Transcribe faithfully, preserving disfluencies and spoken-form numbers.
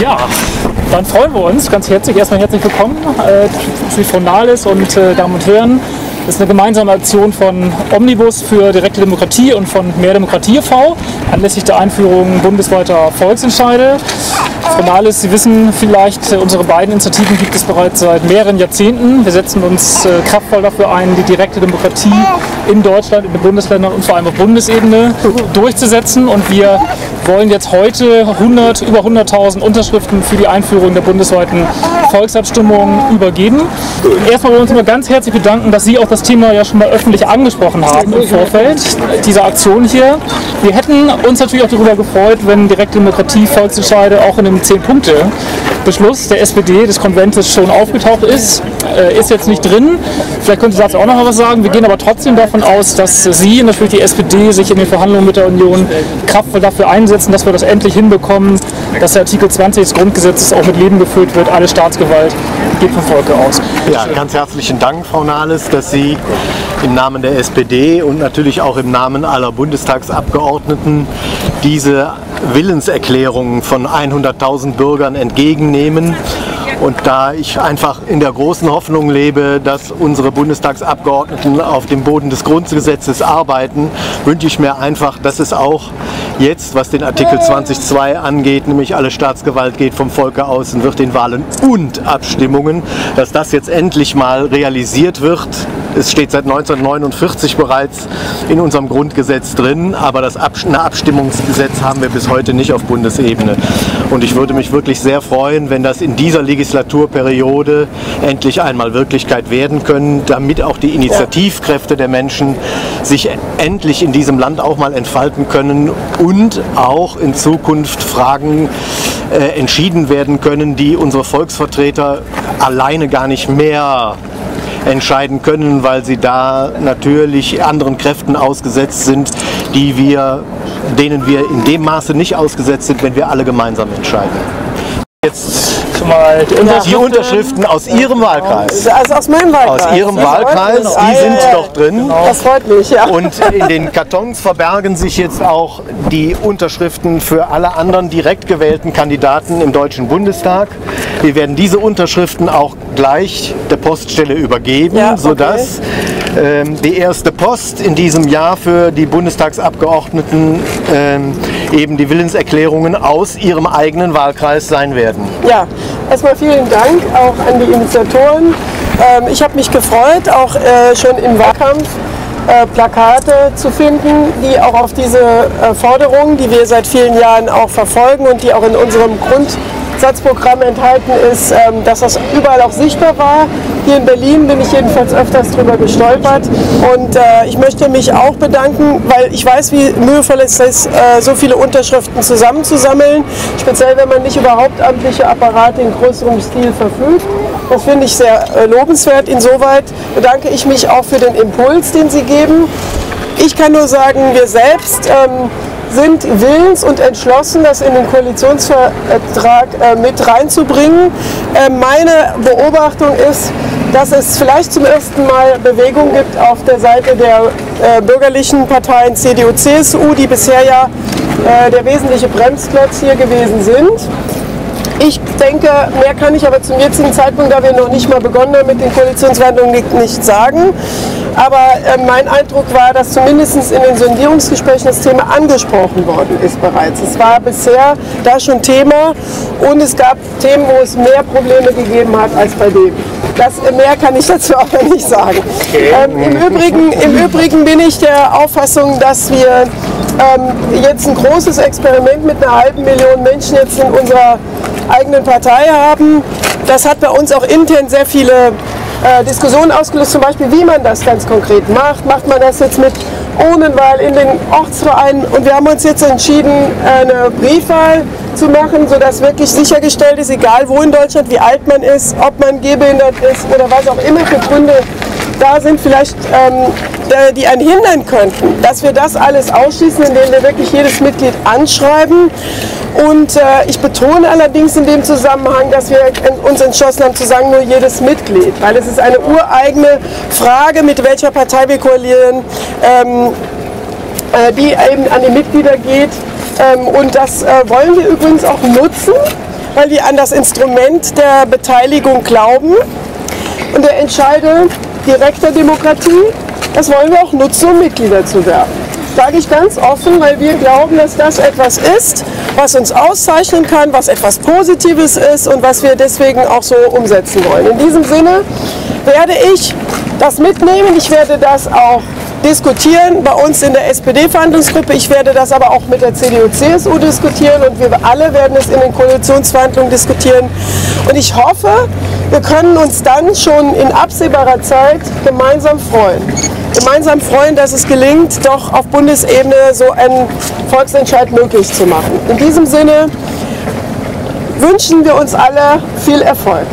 Ja, dann freuen wir uns ganz herzlich. Erstmal herzlich willkommen äh, Frau Nahles und äh, Damen und Herren. Das ist eine gemeinsame Aktion von Omnibus für direkte Demokratie und von Mehr Demokratie e V anlässlich der Einführung bundesweiter Volksentscheide. Frau Nahles, Sie wissen vielleicht, unsere beiden Initiativen gibt es bereits seit mehreren Jahrzehnten. Wir setzen uns kraftvoll dafür ein, die direkte Demokratie in Deutschland, in den Bundesländern und vor allem auf Bundesebene durchzusetzen. Und wir wollen jetzt heute hundert, über hunderttausend Unterschriften für die Einführung der bundesweiten Volksabstimmung übergeben. Erstmal wollen wir uns immer ganz herzlich bedanken, dass Sie auch das Thema ja schon mal öffentlich angesprochen haben im Vorfeld dieser Aktion hier. Wir hätten uns natürlich auch darüber gefreut, wenn direkte Demokratie Volksentscheide auch in dem zehn Punkte Beschluss der S P D des Konventes schon aufgetaucht ist, äh, ist jetzt nicht drin. Vielleicht können Sie dazu auch noch mal was sagen. Wir gehen aber trotzdem davon aus, dass Sie, natürlich die S P D, sich in den Verhandlungen mit der Union kraftvoll dafür einsetzen, dass wir das endlich hinbekommen, dass der Artikel zwanzig des Grundgesetzes auch mit Leben gefüllt wird. Alle Staatsgewalt geht vom Volke aus. Ja, ganz herzlichen Dank, Frau Nahles, dass Sie im Namen der S P D und natürlich auch im Namen aller Bundestagsabgeordneten diese Willenserklärungen von hunderttausend Bürgern entgegennehmen. Und da ich einfach in der großen Hoffnung lebe, dass unsere Bundestagsabgeordneten auf dem Boden des Grundgesetzes arbeiten, wünsche ich mir einfach, dass es auch jetzt, was den Artikel zwanzig Absatz zwei angeht, nämlich alle Staatsgewalt geht vom Volke aus und wird in Wahlen und Abstimmungen, dass das jetzt endlich mal realisiert wird. Es steht seit neunzehnhundertneunundvierzig bereits in unserem Grundgesetz drin, aber das Abstimmungsgesetz haben wir bis heute nicht auf Bundesebene. Und ich würde mich wirklich sehr freuen, wenn das in dieser Legislaturperiode endlich einmal Wirklichkeit werden können, damit auch die Initiativkräfte der Menschen sich endlich in diesem Land auch mal entfalten können und auch in Zukunft Fragen äh, entschieden werden können, die unsere Volksvertreter alleine gar nicht mehr entscheiden können, weil sie da natürlich anderen Kräften ausgesetzt sind, die wir, denen wir in dem Maße nicht ausgesetzt sind, wenn wir alle gemeinsam entscheiden. Jetzt mal die Unterschriften, die Unterschriften aus Ihrem Wahlkreis. Also aus meinem Wahlkreis. Aus Ihrem Wahlkreis, die sind doch drin. Das freut mich, ja. Und in den Kartons verbergen sich jetzt auch die Unterschriften für alle anderen direkt gewählten Kandidaten im Deutschen Bundestag. Wir werden diese Unterschriften auch gleich der Poststelle übergeben, ja, okay, sodass ähm, die erste Post in diesem Jahr für die Bundestagsabgeordneten ähm, eben die Willenserklärungen aus ihrem eigenen Wahlkreis sein werden. Ja. Erstmal vielen Dank auch an die Initiatoren. Ähm, ich habe mich gefreut, auch äh, schon im Wahlkampf äh, Plakate zu finden, die auch auf diese äh, Forderungen, die wir seit vielen Jahren auch verfolgen und die auch in unserem Grundsatzprogramm enthalten ist, ähm, dass das überall auch sichtbar war. Hier in Berlin bin ich jedenfalls öfters drüber gestolpert. Und äh, ich möchte mich auch bedanken, weil ich weiß, wie mühevoll es ist, äh, so viele Unterschriften zusammenzusammeln. Speziell, wenn man nicht über hauptamtliche Apparate in größerem Stil verfügt. Das finde ich sehr äh, lobenswert. Insoweit bedanke ich mich auch für den Impuls, den Sie geben. Ich kann nur sagen, wir selbst ähm, sind willens und entschlossen, das in den Koalitionsvertrag äh, mit reinzubringen. Äh, meine Beobachtung ist, dass es vielleicht zum ersten Mal Bewegung gibt auf der Seite der äh, bürgerlichen Parteien C D U C S U, die bisher ja äh, der wesentliche Bremsklotz hier gewesen sind. Ich denke, mehr kann ich aber zum jetzigen Zeitpunkt, da wir noch nicht mal begonnen haben mit den Koalitionsverhandlungen, nicht sagen. Aber äh, mein Eindruck war, dass zumindest in den Sondierungsgesprächen das Thema angesprochen worden ist bereits. Es war bisher da schon Thema und es gab Themen, wo es mehr Probleme gegeben hat als bei dem. Das, mehr kann ich dazu auch nicht sagen. Okay. Ähm, im Übrigen, im Übrigen bin ich der Auffassung, dass wir ähm, jetzt ein großes Experiment mit einer halben Million Menschen jetzt in unserer eigenen Partei haben. Das hat bei uns auch intern sehr viele äh, Diskussionen ausgelöst, zum Beispiel wie man das ganz konkret macht. Macht man das jetzt mit Ohnenwahl in den Ortsvereinen? Und wir haben uns jetzt entschieden, eine Briefwahl zu machen, sodass wirklich sichergestellt ist, egal wo in Deutschland, wie alt man ist, ob man gehbehindert ist oder was auch immer für Gründe da sind, vielleicht ähm, die einen hindern könnten, dass wir das alles ausschließen, indem wir wirklich jedes Mitglied anschreiben. Und äh, ich betone allerdings in dem Zusammenhang, dass wir uns entschlossen haben zu sagen, nur jedes Mitglied, weil es ist eine ureigene Frage, mit welcher Partei wir koalieren. Ähm, äh, die eben an die Mitglieder geht. Ähm, und das äh, wollen wir übrigens auch nutzen, weil wir an das Instrument der Beteiligung glauben und der Entscheide direkter Demokratie. Das wollen wir auch nutzen, um Mitglieder zu werben. Sage ich ganz offen, weil wir glauben, dass das etwas ist, was uns auszeichnen kann, was etwas Positives ist und was wir deswegen auch so umsetzen wollen. In diesem Sinne werde ich das mitnehmen, ich werde das auch diskutieren bei uns in der S P D-Verhandlungsgruppe, ich werde das aber auch mit der C D U C S U diskutieren und wir alle werden es in den Koalitionsverhandlungen diskutieren. Und ich hoffe, wir können uns dann schon in absehbarer Zeit gemeinsam freuen. Gemeinsam freuen, dass es gelingt, doch auf Bundesebene so einen Volksentscheid möglich zu machen. In diesem Sinne wünschen wir uns alle viel Erfolg.